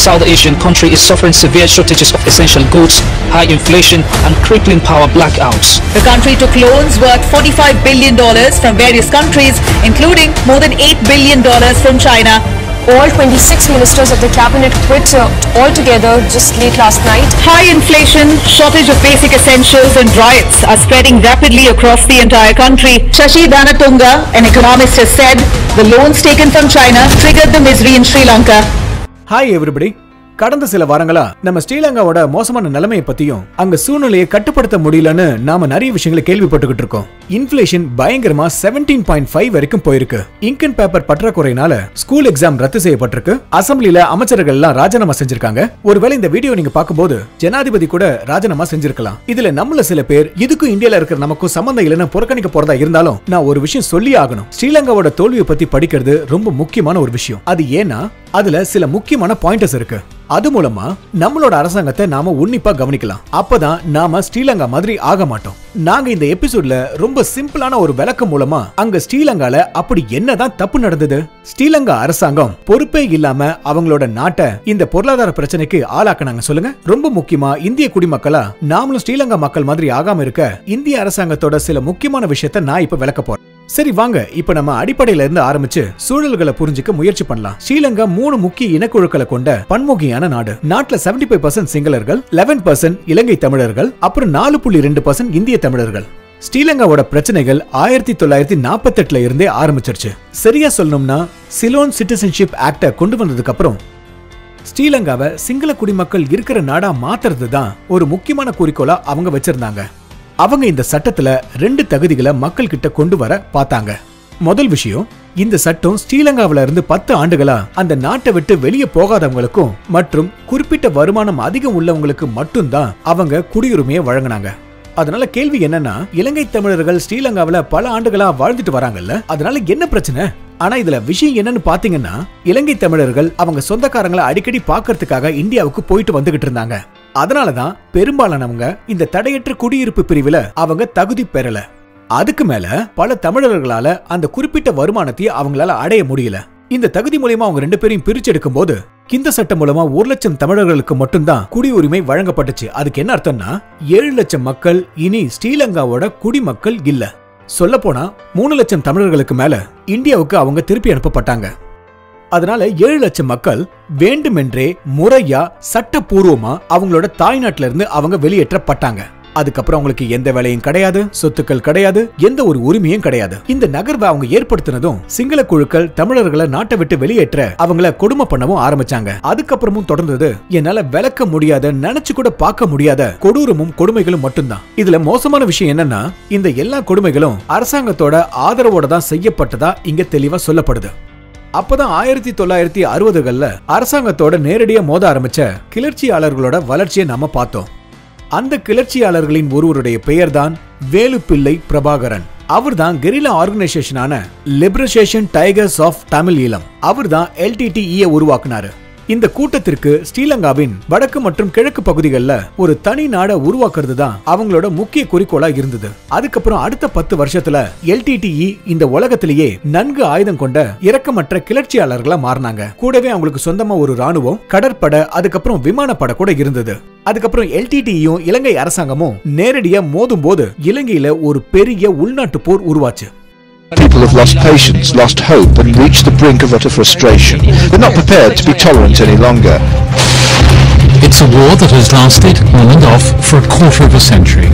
South Asian country is suffering severe shortages of essential goods, high inflation and crippling power blackouts. The country took loans worth $45 billion from various countries, including more than $8 billion from China. All 26 ministers of the cabinet quit altogether just late last night. High inflation, shortage of basic essentials and riots are spreading rapidly across the entire country. Chashi Danatunga, an economist, has said the loans taken from China triggered the misery in Sri Lanka. Hi everybody. கடந்த சில வாரங்களா நம்ம ஸ்ரீலங்காவோட மோசமான நிலைமையை பத்தியும் அங்க சூழ்நிலையை கட்டுப்படுத்த முடியலன்னு நாம நிறைய விஷயங்களை கேள்விப்பட்டுக்கிட்டு இருக்கோம். இன்ஃப்ளேஷன் பயங்கரமா 17.5 வரைக்கும் போயிருக்கு. இங்க் அண்ட் பேப்பர் பற்றாக்குறையினால ஸ்கூல் எக்ஸாம் ரத்து செய்யப்பட்டிருக்கு. அசெம்பிளில அமைச்சர்கள் எல்லாம் ராஜினாமா செஞ்சிருக்காங்க. ஒருவேளை இந்த வீடியோ நீங்க பாக்கும்போது ஜனாதிபதி கூட ராஜினாமா செஞ்சிருக்கலாம். இதுல நம்மள சில பேர் இதுக்கு இந்தியால இருக்கிற நமக்கு சம்பந்தம் இல்லைன்னு புறக்கணிக்க போறதா இருந்தாலும் நான் ஒரு விஷயம் சொல்லி ஆகணும். ஸ்ரீலங்காவோட தோல்வியை பத்தி படிக்கிறது ரொம்ப முக்கியமான ஒரு விஷயம். அது ஏன்னா அதுல சில முக்கியமான பாயிண்டர்ஸ் இருக்கு. அது மூலமா நம்மளோட அரசாங்கத்தை நாம உன்னிப்பா கவனிக்கலாம். அப்பதான் நாம ஸ்ரீலங்கா மாதிரி ஆக மாட்டோம். நாங்க இந்த எபிசோட்ல ரொம்ப சிம்பிளான ஒரு விளக்கம் மூலமா அங்க ஸ்ரீலங்கால அப்படி என்னதான் தப்பு நடந்தது, ஸ்ரீலங்கா அரசாங்கம் பொறுப்பே இல்லாம அவங்களோட நாட்டை இந்த பொருளாதார பிரச்சனைக்கு ஆளாக்குனாங்க சொல்லுங்க. ரொம்ப முக்கியமா இந்திய குடிமக்களா நாமளும் ஸ்ரீலங்கா மக்கள் மாதிரி ஆகாம இருக்க இந்திய அரசாங்கத்தோட சில முக்கியமான விஷயத்த நான் இப்ப விளக்க போறேன். சரி வாங்க, இப்ப நம்ம அடிப்படையில இருந்து ஆரம்பிச்சு சூழல்களை புரிஞ்சுக்க முயற்சி பண்ணலாம். ஸ்ரீலங்கா 3 முக்கிய இனக்குழுக்களை கொண்ட பன்முகியான நாடு. நாட்டுல 75% சிங்களர்கள், 11% இலங்கை தமிழர்கள், அப்புறம் 4.2% இந்திய தமிழர்கள். ஸ்ரீலங்காவோட பிரச்சனைகள் 1948ல இருந்தே ஆரம்பிச்சிருச்சு. சரியா சொல்லணும்னா சிலோன் சிட்டிசன்ஷிப் ஆக்டை கொண்டு வந்ததுக்கு அப்புறம் ஸ்ரீலங்காவை சிங்கள குடிமக்கள் இருக்கிற நாடா மாத்துறதுதான் ஒரு முக்கியமான குறிக்கோளா அவங்க வச்சிருந்தாங்க. அவங்க இந்த சட்டத்துல 2 தகுதிகளை மக்கள் கிட்ட கொண்டு வர பார்த்தாங்க. முதல் விஷயம், இந்த சட்டம் ஸ்ரீலங்காவில இருந்து 10 ஆண்டுகளா அந்த நாட்டை விட்டு வெளியே போகாதவங்களுக்கும் மற்றும் குறிப்பிட்ட வருமானம் அதிகம் உள்ளவங்களுக்கு மட்டும்தான் அவங்க குடியுரிமையை வழங்கினாங்க. அதனால கேள்வி என்னன்னா, இலங்கை தமிழர்கள் ஸ்ரீலங்காவில பல ஆண்டுகளா வாழ்ந்துட்டு வராங்கல்ல, அதனால என்ன பிரச்சனை? ஆனா இதுல விஷயம் என்னன்னு பாத்தீங்கன்னா, இலங்கை தமிழர்கள் அவங்க சொந்தக்காரங்களை அடிக்கடி பாக்கிறதுக்காக இந்தியாவுக்கு போயிட்டு வந்துகிட்டு இருந்தாங்க. அதனாலதான் பெரும்பாலானவங்க இந்த தடையற்ற குடியிருப்பு பிரிவுல அவங்க தகுதி பெறல. அதுக்கு மேல பல தமிழர்களால அந்த குறிப்பிட்ட வருமானத்தை அவங்களால அடைய முடியல. இந்த தகுதி மூலமா அவங்க 2 பேரையும் பிரிச்செடுக்கும் போது இந்த சட்டம் மூலமா 1 லட்சம் தமிழர்களுக்கு மட்டும்தான் குடியுரிமை வழங்கப்பட்டுச்சு. அதுக்கு என்ன அர்த்தம்னா 7 லட்சம் மக்கள் இனி ஸ்ரீலங்காவோட குடிமக்கள் இல்ல. சொல்ல போனா 3 லட்சம் தமிழர்களுக்கு மேல இந்தியாவுக்கு அவங்க திருப்பி அனுப்பப்பட்டாங்க. அதனால 7 லட்சம் மக்கள் வேண்டுமென்றே முறையா சட்டப்பூர்வமா அவங்களோட தாய்நாட்டில இருந்து அவங்க வெளியேற்றப்பட்டாங்க. அதுக்கப்புறம் அவங்களுக்கு எந்த வேலையும் கிடையாது, சொத்துக்கள் கிடையாது, எந்த ஒரு உரிமையும் கிடையாது. இந்த நகர்வை அவங்க ஏற்படுத்தினதும் சிங்கள குழுக்கள் தமிழர்களை நாட்டை விட்டு வெளியேற்ற அவங்கள கொடுமை பண்ணவும் ஆரம்பிச்சாங்க. அதுக்கப்புறமும் தொடர்ந்தது என்னால விளக்க முடியாத, நினைச்சு கூட பார்க்க முடியாத கொடூரமும் கொடுமைகளும் மட்டும்தான். இதுல மோசமான விஷயம் என்னன்னா, இந்த எல்லா கொடுமைகளும் அரசாங்கத்தோட ஆதரவோட தான் செய்யப்பட்டதா இங்க தெளிவா சொல்லப்படுது. அப்பதான் 1960கள்ல அரசாங்கத்தோட நேரடியா மோத ஆரம்பிச்ச கிளர்ச்சியாளர்களோட வளர்ச்சியை நாம பார்த்தோம். அந்த கிளர்ச்சியாளர்களின் ஒருவருடைய பெயர் தான் வேலுப்பிள்ளை பிரபாகரன். அவர் தான் கெரில்லா ஆர்கனைசேஷனான liberation tigers of Tamil Eelam. அவர் தான் LTTE உருவாக்குனாரு. இந்த கூட்டத்திற்கு ஸ்ரீலங்காவின் வடக்கு மற்றும் கிழக்கு பகுதிகளில் ஒரு தனி நாட உருவாக்குறது தான் அவங்களோட முக்கிய குறிக்கோளா இருந்தது. அதுக்கப்புறம் அடுத்த 10 வருஷத்துல LTTE இந்த உலகத்திலேயே நன்கு ஆயுதம் கொண்ட இரக்கமற்ற கிளர்ச்சியாளர்களா மாறினாங்க. கூடவே அவங்களுக்கு சொந்தமா ஒரு ராணுவம், கடற்படை, அதுக்கப்புறம் விமானப்படை கூட இருந்தது. அதுக்கப்புறம் LTTE-யும் இலங்கை அரசாங்கமும் நேரடியா மோதும் போது இலங்கையில ஒரு பெரிய உள்நாட்டு போர் உருவாச்சு. People have lost patience, lost hope, and reached the brink of utter frustration. They're not prepared to be tolerant any longer. It's a war that has lasted on and off for a quarter of a century.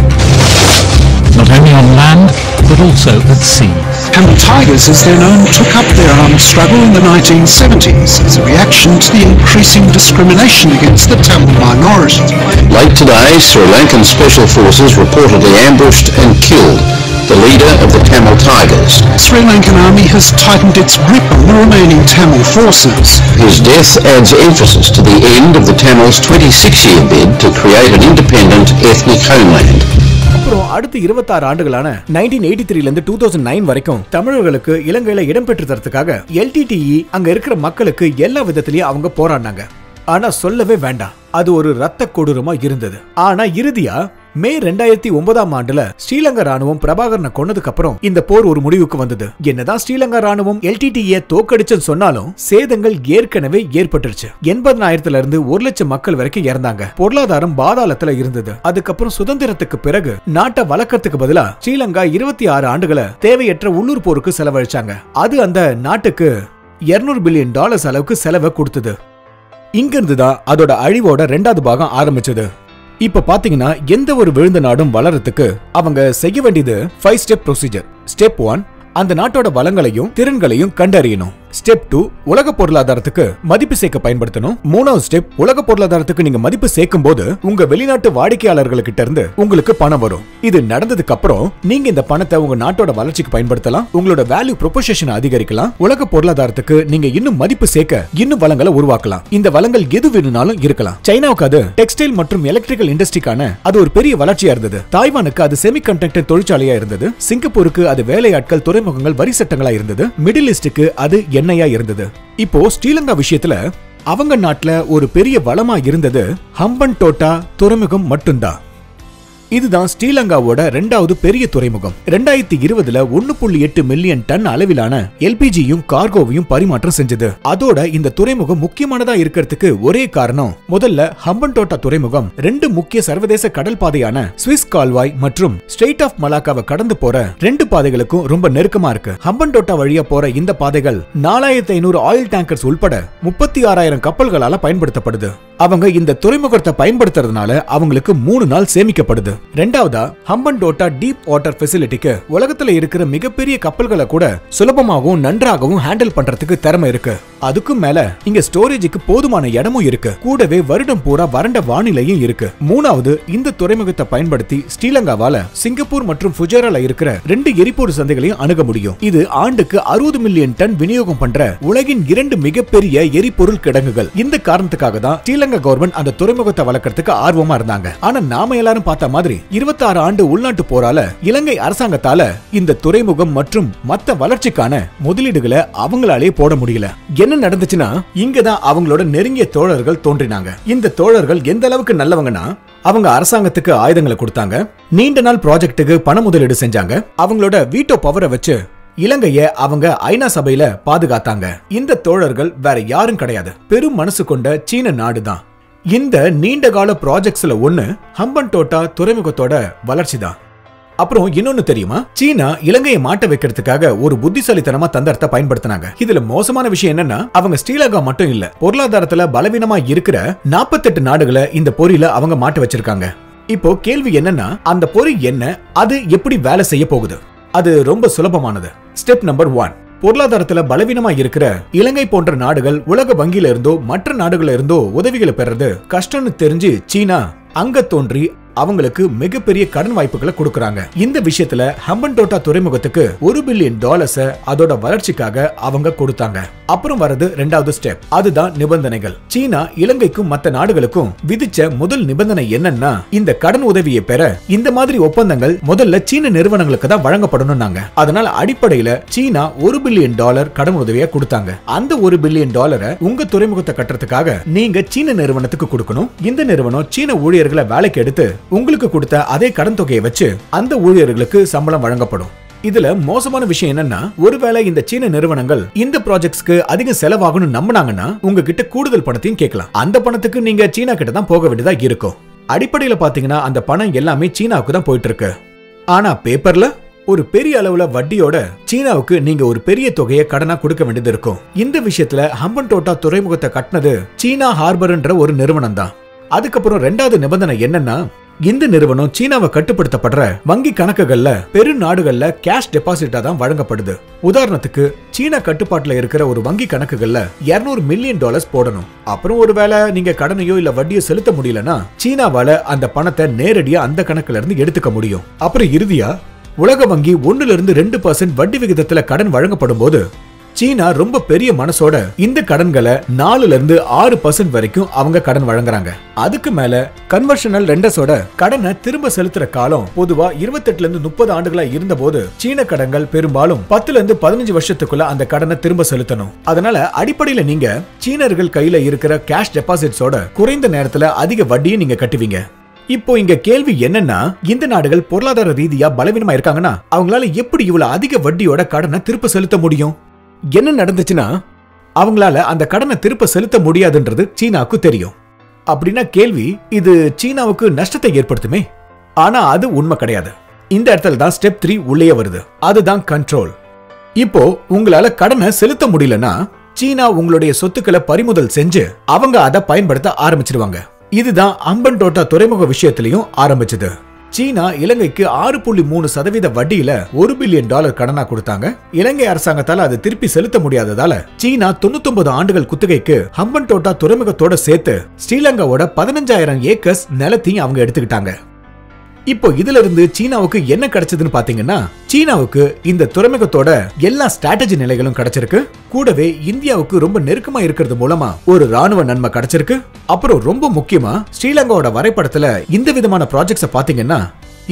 Not only on land, but also at sea. Hambantota Tigers, as they're known, took up their armed struggle in the 1970s as a reaction to the increasing discrimination against the Tamil minority. Late today, Sri Lankan special forces reportedly ambushed and killed the leader of the Tamil Tigers. Sri Lankan army has tightened its grip on the remaining Tamil forces. His death adds emphasis to the end of the Tamils' 26-year bid to create an independent ethnic homeland. அப்புறம் அடுத்த 26 ஆண்டுகளான 1983ல இருந்து 2009 வரைக்கும் தமிழர்களுக்கு இலங்கையில இடம் பெற்று தரதுக்காக LTTE அங்க இருக்கிற மக்களுக்கு எல்லா விதத்திலயும் அவங்க போராடினாங்க. ஆனா சொல்லவே வேண்டாம், அது ஒரு ரத்த கொடூரமா இருந்தது. ஆனா இறுதியா மே 2009ஆம் ஆண்டுல ஸ்ரீலங்கா ராணுவம் பிரபாகரனை கொன்னதுக்கு அப்புறம் இந்த போர் ஒரு முடிவுக்கு வந்தது. என்னதான் ஸ்ரீலங்கா ராணுவம் எல்டிடிஏ தோக்கடிச்சுன்னு சொன்னாலும் சேதங்கள் ஏற்கனவே ஏற்பட்டுருச்சு. 80,000ல இருந்து 1,00,000 மக்கள் வரைக்கும் இறந்தாங்க. பொருளாதாரம் பாதாளத்துல இருந்தது. அதுக்கப்புறம் சுதந்திரத்துக்கு பிறகு நாட்டை வளர்க்கறதுக்கு பதிலா ஸ்ரீலங்கா 26 ஆண்டுகளை தேவையற்ற உள்ளூர் போருக்கு செலவழிச்சாங்க. அது அந்த நாட்டுக்கு $200 பில்லியன் அளவுக்கு செலவை கொடுத்தது. இங்கிருந்து தான் அதோட அழிவோட ரெண்டாவது பாகம் ஆரம்பிச்சது. இப்ப பாத்தீங்கன்னா எந்த ஒரு விழுந்த நாடும் வளர்றதுக்கு அவங்க செய்ய வேண்டியது 5 ஸ்டெப் ப்ரொசீஜர். ஸ்டெப் 1, அந்த நாட்டோட வளங்களையும் திறன்களையும் கண்டறியணும். ஸ்டெப் 2, உலக பொருளாதாரத்துக்கு மதிப்பு சேர்க்க பயன்படுத்தணும். 3ஆவது ஸ்டெப், உலக பொருளாதாரத்துக்கு நீங்க மதிப்பு சேர்க்கும் போது உங்க வெளிநாட்டு வாடிக்கையாளர்கள்கிட்ட இருந்து உங்களுக்கு பணம் வரும். இது நடந்ததுக்கு அப்புறம் நீங்க இந்த பணத்தை உங்க நாட்டோட வளர்ச்சிக்கு பயன்படுத்தலாம், உங்களோட வேல்யூ ப்ரொபோசிஷனை அதிகரிக்கலாம், உலக பொருளாதாரத்துக்கு நீங்க இன்னும் மதிப்பு சேர்க்க இன்னும் வளங்களை உருவாக்கலாம். இந்த வளங்கள் எது வேணும்னாலும் இருக்கலாம். சைனாவுக்கு அது டெக்ஸ்டைல் மற்றும் எலக்ட்ரிக்கல் இண்டஸ்ட்ரிக்கான அது ஒரு பெரிய வளர்ச்சியா இருந்தது. தாய்வானுக்கு அது செமிகண்டக்டர் தொழிற்சாலையா இருந்தது. சிங்கப்பூருக்கு அது வேலையாட்கள், துறைமுகங்கள், வரி சட்டங்களா இருந்தது. மிடில் ஈஸ்டுக்கு அது என்னையா இருந்தது. இப்போ ஸ்ரீலங்கா விஷயத்துல அவங்க நாட்டுல ஒரு பெரிய வளமா இருந்தது ஹம்பன்டோட்டா துறைமுகம் மட்டும்தான். இதுதான் ஸ்ரீலங்காவோட ரெண்டாவது பெரிய துறைமுகம். 2020ல 1.8 மில்லியன் டன் அளவிலான எல்பிஜியும் கார்கோவையும் பரிமாற்றம் செஞ்சது. அதோட இந்த துறைமுகம் முக்கியமானதா இருக்கிறதுக்கு ஒரே காரணம், முதல்ல ஹம்பன்டோட்டா துறைமுகம் 2 முக்கிய சர்வதேச கடல் பாதையான சுவிஸ் கால்வாய் மற்றும் ஸ்ட்ரெய்ட் ஆஃப் மலாக்காவை கடந்து போற 2 பாதைகளுக்கும் ரொம்ப நெருக்கமா இருக்கு. ஹம்பன்டோட்டா வழியா போற இந்த பாதைகள் 4,500 ஆயில் டேங்கர்ஸ் உள்பட 36,000 கப்பல்களால பயன்படுத்தப்படுது. அவங்க இந்த துறைமுகத்தை பயன்படுத்துறதுனால அவங்களுக்கு 3 நாள் சேமிக்கப்படுது. 2ஆவதா, ஹம்பன்டோட்டா டீப் வாட்டர் ஃபெசிலிட்டிக்கு உலகத்துல இருக்கிற மிகப்பெரிய கப்பல்களை கூட சுலபமாகவும் நன்றாகவும் ஹேண்டில் பண்றதுக்கு திறமை இருக்கு. அதுக்கு மேல இங்க ஸ்டோரேஜுக்கு போதுமான இடமும் இருக்கு. கூடவே வருடம் பூரா வறண்ட வானிலையும் இருக்கு. 3ஆவது, இந்த துறைமுகத்தை பயன்படுத்தி ஸ்ரீலங்காவால சிங்கப்பூர் மற்றும் புஜேரால இருக்கிற 2 எரிபொருள் சந்தைகளையும் அணுக முடியும். இது ஆண்டுக்கு 60 மில்லியன் டன் விநியோகம் பண்ற உலகின் 2 மிகப்பெரிய எரிபொருள் கிடங்குகள். இந்த காரணத்துக்காக தான் கவர்மெண்ட் அந்த துறைமுகத்தை வளர்க்கறதுக்கு ஆர்வமா இருந்தாங்க. ஆனா நாம எல்லாரும் பார்த்த மாதிரி 26 ஆண்டு உள்நாட்டு போரால இலங்கை அரசாங்கத்தால இந்த துறைமுகம் மற்றும் மத்த வளர்ச்சிக்கான முதலீடுகளை அவங்களாலே போட முடியல. என்ன நடந்துச்சுன்னா, இங்கதான் அவங்களோட நெருங்கிய தோழர்கள் தோன்றினாங்க. இந்த தோழர்கள் எந்த அளவுக்கு நல்லவங்கன்னா, அவங்க அரசாங்கத்துக்கு ஆயுதங்களை கொடுத்தாங்க, நீண்ட நாள் ப்ராஜெக்டுக்கு பண முதலீடு செஞ்சாங்க, அவங்களோட வீட்டோ பவரை வச்சு இலங்கைய அவங்க ஐநா சபையில பாதுகாத்தாங்க. இந்த தோழர்கள் வேற யாரும் கிடையாது, பெரும் மனசு கொண்ட சீன நாடுதான். இந்த நீண்டகால ப்ராஜெக்ட்ஸ்ல ஒண்ணு ஹம்பன்டோட்டா துறைமுகத்தோட வளர்ச்சி தான். அப்புறம் இன்னொன்னு தெரியுமா, சீனா இலங்கையை மாட்ட வைக்கிறதுக்காக ஒரு புத்திசாலித்தனமா தந்திரத்தை பயன்படுத்தினாங்க. இதுல மோசமான விஷயம் என்னன்னா, அவங்க ஸ்ரீலங்கா மட்டும் இல்ல, பொருளாதாரத்துல பலவீனமா இருக்கிற 48 நாடுகளை இந்த போரில அவங்க மாட்ட வச்சிருக்காங்க. இப்போ கேள்வி என்னன்னா, அந்த போர் என்ன, அது எப்படி வேலை செய்ய போகுது? அது ரொம்ப சுலபமானது. ஸ்டெப் நம்பர் 1, பொருளாதாரத்துல பலவீனமா இருக்கிற இலங்கை போன்ற நாடுகள் உலக வங்கியில இருந்தோ மற்ற நாடுகள்ல இருந்தோ உதவிகளை பெறது கஷ்டம்னு தெரிஞ்சு சீனா அங்க தோன்றி அவங்களுக்கு மிகப்பெரிய கடன் வாய்ப்புகளை கொடுக்கறாங்க. இந்த விஷயத்துல ஹம்பன்டோட்டா துறைமுகத்துக்கு $1 பில்லியன் அதோட வளர்ச்சிக்காக அவங்க கொடுத்தாங்க. அப்புறம் வரது 2ஆவது ஸ்டெப், அதுதான் நிபந்தனைகள். சீனா இலங்கைக்கும் மற்ற நாடுகளுக்கும் விதிச்ச முதல் நிபந்தனை என்னன்னா, இந்த கடன் உதவியை பெற இந்த மாதிரி ஒப்பந்தங்கள் முதல்ல சீன நிறுவனங்களுக்கு தான் வழங்கப்படணும்னாங்க. அதனால அடிப்படையில சீனா $1 பில்லியன் கடன் உதவியா கொடுத்தாங்க. அந்த $1 பில்லியன் உங்க துறைமுகத்தை கட்டுறதுக்காக நீங்க சீன நிறுவனத்துக்கு கொடுக்கணும். இந்த நிறுவனம் சீன ஊழியர்களை வேலைக்கு எடுத்து உங்களுக்கு கொடுத்த அதே கடன் தொகையை வச்சு அந்த ஊழியர்களுக்கு சம்பளம் வழங்கப்படும். இதுல மோசமான விஷயம் என்னன்னா, ஒருவேளை இந்த சீன நிறுவனங்கள் இந்த ப்ராஜெக்ட்ஸ்க்கு அதிக செலவாகணும் நம்பினாங்கன்னா உங்ககிட்ட கூடுதல் பணத்தையும் கேட்கலாம். அந்த பணத்துக்கு நீங்க சீனா கிட்ட தான் போக வேண்டியதா இருக்கும். அடிப்படையில பாத்தீங்கன்னா அந்த பணம் எல்லாமே சீனாவுக்கு தான் போயிட்டு இருக்கு. ஆனா பேப்பர்ல ஒரு பெரிய அளவுல வட்டியோட சீனாவுக்கு நீங்க ஒரு பெரிய தொகையை கடனா கொடுக்க வேண்டியது இருக்கும். இந்த விஷயத்துல ஹம்பன்டோட்டா துறைமுகத்தை கட்டினது சீனா ஹார்பர்ன்ற ஒரு நிறுவனம் தான். அதுக்கப்புறம் 2ஆவது நிபந்தனை என்னன்னா, இந்த நிறுவனம் சீனாவை கட்டுப்படுத்தப்படுற வங்கி கணக்குகள்ல பெரு நாடுகள்ல கேஷ் டெபாசிட்டா தான் வழங்கப்படுது. உதாரணத்துக்கு சீனா கட்டுப்பாட்டுல இருக்கிற ஒரு வங்கி கணக்குகள்ல $200 மில்லியன் போடணும். அப்புறம் ஒருவேளை நீங்க கடனையோ இல்ல வட்டியோ செலுத்த முடியலன்னா சீனாவால அந்த பணத்தை நேரடியா அந்த கணக்குல இருந்து எடுத்துக்க முடியும். அப்புறம் இறுதியா உலக வங்கி 1-2% வட்டி விகிதத்துல கடன் வழங்கப்படும் போது சீனா ரொம்ப பெரிய மனசோட இந்த கடன்களை 4-6% வரைக்கும் அவங்க கடன் வழங்குறாங்க. அதுக்கு மேல கன்வர்ஷனல் ரெண்டஸோட கடனை திரும்ப செலுத்துற காலம் பொதுவா 28-30 ஆண்டுகளா இருந்த போது சீன கடன்கள் பெரும்பாலும் 10-15 வருஷத்துக்குள்ள அந்த கடனை திரும்ப செலுத்தணும். அதனால அடிப்படையில நீங்க சீனர்கள் கையில இருக்கிற கேஷ் டெபாசிட்ஸோட குறைந்த நேரத்துல அதிக வட்டியும் நீங்க கட்டுவீங்க. இப்போ இங்க கேள்வி என்னன்னா, இந்த நாடுகள் பொருளாதார ரீதியா பலவீனமா இருக்காங்கன்னா அவங்களால எப்படி இவ்வளவு அதிக வட்டியோட கடனை திருப்ப செலுத்த முடியும்? என்ன நடந்துச்சுன்னா அவங்களால அந்த கடனை திருப்ப செலுத்த முடியாதுன்றது சீனாவுக்கு தெரியும். அப்படின்னா கேள்வி, இது சீனாவுக்கு நஷ்டத்தை ஏற்படுத்துமே? ஆனா அது உண்மை கிடையாது. இந்த இடத்துல தான் ஸ்டெப் 3 உள்ளே வருது, அதுதான் கண்ட்ரோல். இப்போ உங்களால கடனை செலுத்த முடியலன்னா சீனா உங்களுடைய சொத்துக்களை பறிமுதல் செஞ்சு அவங்க அதை பயன்படுத்த ஆரம்பிச்சிருவாங்க. இதுதான் ஹம்பன்டோட்டா துறைமுக விஷயத்திலையும் ஆரம்பிச்சது. சீனா இலங்கைக்கு 6.3% வட்டியில $1 பில்லியன் கடனா கொடுத்தாங்க. இலங்கை அரசாங்கத்தால அது திருப்பி செலுத்த முடியாததால சீனா 99 ஆண்டுகள் குத்தகைக்கு ஹம்பன்டோட்டா துறைமுகத்தோட சேர்த்து ஸ்ரீலங்காவோட 15,000 ஏக்கர்ஸ் நிலத்தையும் அவங்க எடுத்துக்கிட்டாங்க. இப்போ இதுல இருந்து சீனாவுக்கு என்ன கிடைச்சதுன்னு பாத்தீங்கன்னா, சீனாவுக்கு இந்த துறைமுகத்தோட எல்லா ஸ்ட்ராட்டஜி நிலைகளும் கிடைச்சிருக்கு. கூடவே இந்தியாவுக்கு ரொம்ப நெருக்கமா இருக்கிறது மூலமா ஒரு ராணுவ நன்மை கிடைச்சிருக்கு. அப்புறம் ரொம்ப முக்கியமா ஸ்ரீலங்காவோட வரைபடத்துல இந்த விதமான ப்ராஜெக்ட்ஸை பாத்தீங்கன்னா,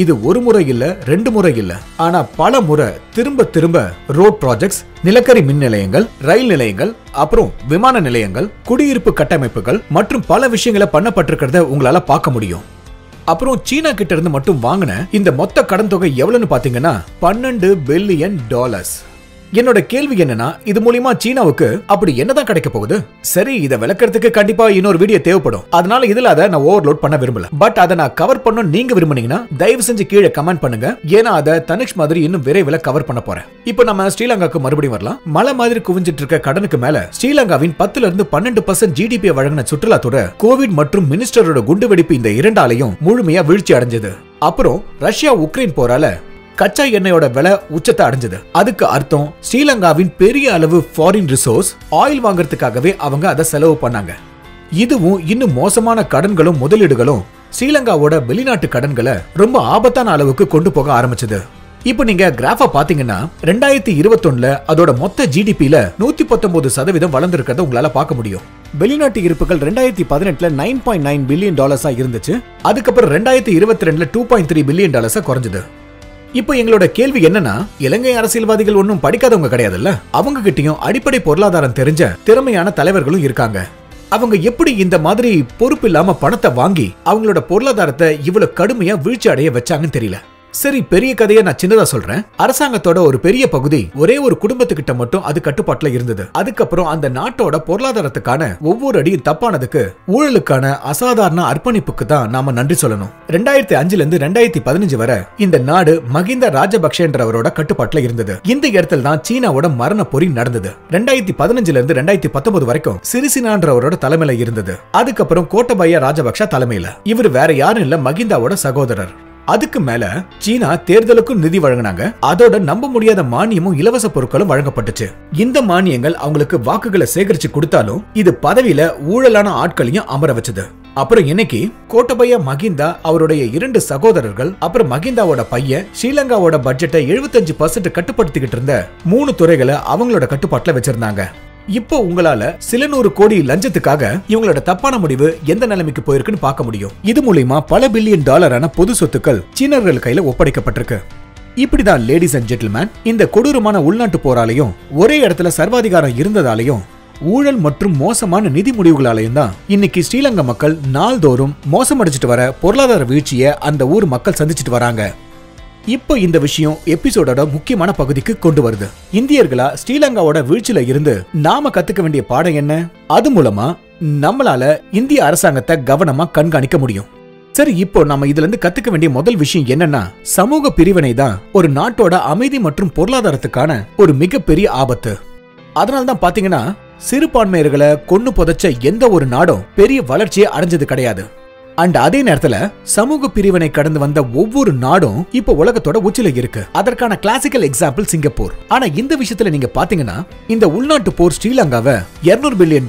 இது ஒரு முறை இல்ல, 2 முறை இல்ல, ஆனா பல முறை திரும்ப திரும்ப ரோட் ப்ராஜெக்ட்ஸ், நிலக்கரி மின் நிலையங்கள், ரயில் நிலையங்கள், அப்புறம் விமான நிலையங்கள், குடியிருப்பு கட்டமைப்புகள் மற்றும் பல விஷயங்களை பண்ணப்பட்டிருக்கிறத உங்களால பார்க்க முடியும். அப்புறம் சீனா கிட்ட இருந்து மட்டும் வாங்கின இந்த மொத்த கடன் தொகை எவ்வளவுன்னு பாத்தீங்கன்னா $12 பில்லியன். என்னோட கேள்வி என்னன்னா, இது மூலமா சீனாவுக்கு அப்படி என்னதான் கிடைக்க போகுது? சரி, இதை விளக்கறதுக்கு கண்டிப்பா இன்னொரு வீடியோ தேவைப்படும். அதனால இதுல அதை நான் ஓவர்லோட் பண்ண விரும்பல. பட் அதை நான் கவர் பண்ணணும் நீங்க விரும்புனீங்கன்னா தயவு செஞ்சு கீழே கமெண்ட் பண்ணுங்க. ஏன்னா அதை தனுஷ் மாதிரி இன்னும் விரைவில் கவர் பண்ண போறேன். இப்ப நம்ம ஸ்ரீலங்காக்கு மறுபடியும் வரலாம். மழை மாதிரி குவிஞ்சிட்டு இருக்க கடனுக்கு மேல ஸ்ரீலங்காவின் 10-12% GDP வழங்கின சுற்றுலாத்துறை கோவிட் மற்றும் மினிஸ்டரோட குண்டுவெடிப்பு இந்த இரண்டாலையும் முழுமையா வீழ்ச்சி அடைஞ்சது. அப்புறம் ரஷ்யா உக்ரைன் போரால கச்சா எண்ணெயோட விலை உச்சத்தை அடைஞ்சது. அதுக்கு அர்த்தம் ஸ்ரீலங்காவின் பெரிய அளவு ஃபாரின் ரிசோர்ஸ் ஆயில் வாங்கறதுக்காகவே அவங்க அதை செலவு பண்ணாங்க. இதுவும் இன்னும் மோசமான கடன்களும் முதலீடுகளும் ஸ்ரீலங்காவோட வெளிநாட்டு கடன்களை ரொம்ப ஆபத்தான அளவுக்கு கொண்டு போக ஆரம்பிச்சது. இப்போ நீங்க கிராஃபா பாத்தீங்கன்னா 2021 அதோட மொத்த ஜிடிபியில 119% வளர்ந்துருக்கிறத உங்களால பார்க்க முடியும். வெளிநாட்டு இருப்புகள் 2018 $9.9 பில்லியன் இருந்துச்சு. அதுக்கப்புறம் 2022 $2.3 பில்லியன் குறைஞ்சது. இப்போ எங்களோட கேள்வி என்னன்னா, இலங்கை அரசியல்வாதிகள் ஒன்னும் படிக்காதவங்க கிடையாதுல்ல, அவங்க கிட்டயும் அடிப்படை பொருளாதாரம் தெரிஞ்ச திறமையான தலைவர்களும் இருக்காங்க. அவங்க எப்படி இந்த மாதிரி பொறுப்பு இல்லாம பணத்தை வாங்கி அவங்களோட பொருளாதாரத்தை இவ்வளவு கடுமையா வீழ்ச்சி அடைய வச்சாங்கன்னு தெரியல. சரி, பெரிய கதையை நான் சின்னதா சொல்றேன். அரசாங்கத்தோட ஒரு பெரிய பகுதி ஒரே ஒரு குடும்பத்துக்கிட்ட மட்டும் அது கட்டுப்பாட்டுல இருந்தது. அதுக்கப்புறம் அந்த நாட்டோட பொருளாதாரத்துக்கான ஒவ்வொரு அடியும் தப்பானதுக்கு, ஊழலுக்கான அசாதாரண அர்ப்பணிப்புக்கு தான் நாம நன்றி சொல்லணும். 2005 2015 வரை இந்த நாடு மஹிந்த ராஜபக்சன்றவரோட கட்டுப்பாட்டுல இருந்தது. இந்த இடத்துல தான் சீனாவோட மரண பொறி நடந்தது. 2015 2019 வரைக்கும் சிறிசினான்றவரோட தலைமையில இருந்தது. அதுக்கப்புறம் கோட்டபாய ராஜபக்சா தலைமையில. இவர் வேற யாரும் இல்ல, மஹிந்தாவோட சகோதரர். அதுக்கு மேல சீனா தேர்தலுக்கும் நிதி வழங்கினாங்க. அதோட நம்ப முடியாத மானியமும் இலவச பொருட்களும் வழங்கப்பட்டுச்சு. இந்த மானியங்கள் அவங்களுக்கு வாக்குகளை சேகரிச்சு கொடுத்தாலும் இது பதவியில ஊழலான ஆட்களையும் அமர வச்சது. அப்புறம் இன்னைக்கு கோட்டபய மஹிந்தா, அவருடைய 2 சகோதரர்கள், அப்புறம் மஹிந்தாவோட பையன் ஸ்ரீலங்காவோட பட்ஜெட்டை 75% கட்டுப்படுத்திக்கிட்டு இருந்த 3 துறைகளை அவங்களோட கட்டுப்பாட்டுல வச்சிருந்தாங்க. இப்போ உங்களால சில 100 கோடி லஞ்சத்துக்காக இவங்களோட தப்பான முடிவு எந்த நிலைமைக்கு போயிருக்குன்னு பார்க்க முடியும். இது மூலமா பல $பில்லியன் பொது சொத்துக்கள் சீனர்கள் கையில ஒப்படைக்கப்பட்டிருக்கு. இப்படிதான் லேடிஸ் அண்ட் ஜென்டில்மேன், இந்த கொடூரமான உள்நாட்டு போராலையும் ஒரே இடத்துல சர்வாதிகாரம் இருந்ததாலையும் ஊழல் மற்றும் மோசமான நிதி முடிவுகளாலையும் தான் இன்னைக்கு ஸ்ரீலங்கா மக்கள் நாள்தோறும் மோசமடைச்சிட்டு வர பொருளாதார வீழ்ச்சியை அந்த ஊர் மக்கள் சந்திச்சுட்டு வராங்க. இப்போ இந்த விஷயம் எபிசோடோட முக்கியமான பகுதிக்கு கொண்டு வருது. இந்தியர்களா ஸ்ரீலங்காவோட வீழ்ச்சியில இருந்து நாம கத்துக்க வேண்டிய பாடம் என்ன? அது மூலமா நம்மளால இந்திய அரசாங்கத்தை கவனமா கண்காணிக்க முடியும். சரி, இப்போ நம்ம இதுல இருந்து கத்துக்க வேண்டிய முதல் விஷயம் என்னன்னா, சமூக பிரிவினை தான் ஒரு நாட்டோட அமைதி மற்றும் பொருளாதாரத்துக்கான ஒரு மிகப்பெரிய ஆபத்து. அதனால்தான் பாத்தீங்கன்னா சிறுபான்மையர்களை கொன்னு புதைச்ச எந்த ஒரு நாடும் பெரிய வளர்ச்சியை அடைஞ்சது கிடையாது. அண்ட் அதே நேரத்துல சமூக பிரிவினை கடந்து வந்த ஒவ்வொரு நாடும் இப்போ உலகத்தோட உச்சில இருக்கு. அதற்கான கிளாசிக்கல் எக்ஸாம்பிள் சிங்கப்பூர். ஆனா இந்த விஷயத்துல நீங்க பாத்தீங்கன்னா, இந்த உள்நாட்டு போர் ஸ்ரீலங்காவை $200 பில்லியன்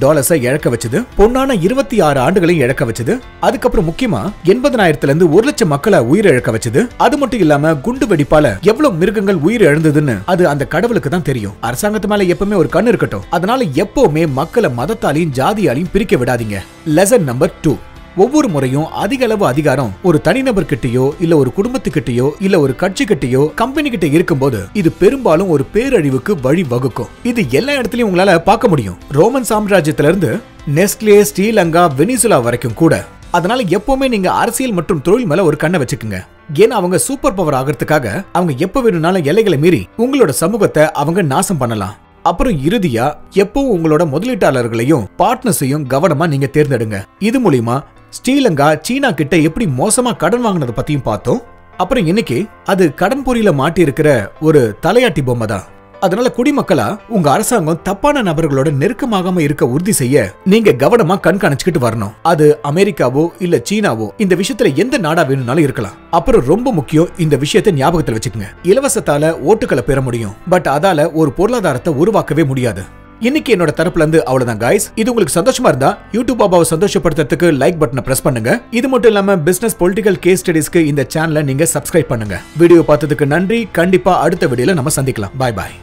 இழக்க வச்சது, பொன்னான 26 ஆண்டுகளையும் இழக்க வச்சது. அதுக்கப்புறம் முக்கியமா 80,000 1,00,000 மக்களை உயிரிழக்க வச்சது. அது மட்டும் இல்லாம குண்டு வெடிப்பால எவ்வளவு மிருகங்கள் உயிர் இழந்ததுன்னு அது அந்த கடவுளுக்கு தான் தெரியும். அரசாங்கத்து மேல எப்பவுமே ஒரு கண் இருக்கட்டும். அதனால எப்பவுமே மக்களை மதத்தாலையும் ஜாதியாலையும் பிரிக்க விடாதீங்க. லெசன் நம்பர் 2, ஒவ்வொரு முறையும் அதிக அளவு அதிகாரம் ஒரு தனிநபர் கிட்டயோ இல்ல ஒரு குடும்பத்துக்கிட்டயோ இல்ல ஒரு கட்சி கிட்டயோ கம்பெனி கிட்ட இருக்கும்போது இது பெரும்பாலும் ஒரு பேரழிவுக்கு வழி வகுக்கும். இது எல்லா இடத்துலயும் உங்களால பார்க்க முடியும். ரோமன் சாம்ராஜ்யத்திலிருந்து நெஸ்ட்லே, ஸ்ரீலங்கா, வெனிசுலா வரைக்கும் கூட அதனால எப்பவுமே நீங்க அரசியல் மற்றும் தொழில் மேல ஒரு கண்ணை வச்சுக்குங்க. ஏன்னா அவங்க சூப்பர் பவர் ஆகிறதுக்காக அவங்க எப்ப வேணும்னாலும் எல்லைகளை மீறி உங்களோட சமூகத்தை அவங்க நாசம் பண்ணலாம். அப்புறம் இறுதியா எப்பவும் உங்களோட முதலீட்டாளர்களையும் பார்ட்னர்ஸையும் கவனமா நீங்க தேர்ந்தெடுங்க. இது மூலமா ஸ்ரீலங்கா சீனா கிட்ட எப்படி மோசமா கடன் வாங்கினது பத்தியும் பார்த்தோம். அப்புறம் இன்னைக்கு அது கடன் பொறியில மாட்டி இருக்கிற ஒரு தலையாட்டி பொம்மை தான். அதனால குடிமக்களா உங்க அரசாங்கம் தப்பான நபர்களோட நெருக்கமாகாம இருக்க உறுதி செய்ய நீங்க கவனமா கண்காணிச்சுக்கிட்டு வரணும். அது அமெரிக்காவோ இல்ல சீனாவோ இந்த விஷயத்துல எந்த நாடா வேணும்னாலும் இருக்கலாம். அப்புறம் ரொம்ப முக்கியம், இந்த விஷயத்தை ஞாபகத்துல வச்சுக்கோங்க. இலவசத்தால ஓட்டுகளை பெற முடியும், பட் அதால ஒரு பொருளாதாரத்தை உருவாக்கவே முடியாது. இன்னைக்கு என்னோட தரப்புல இருந்து அவ்வளவுதான் கைஸ். இது உங்களுக்கு சந்தோஷமா இருந்தா யூடியூப் பாபாவை சந்தோஷப்படுத்துறதுக்கு லைக் பட்டனை பிரஸ் பண்ணுங்க. இது மட்டும் இல்லாம பிசினஸ் பொலிட்டிகல் கேஸ் ஸ்டடிஸ்க்கு இந்த சேனலை நீங்க சப்ஸ்கிரைப் பண்ணுங்க. வீடியோ பார்த்ததுக்கு நன்றி. கண்டிப்பா அடுத்த வீடியோல நம்ம சந்திக்கலாம். பாய் பாய்.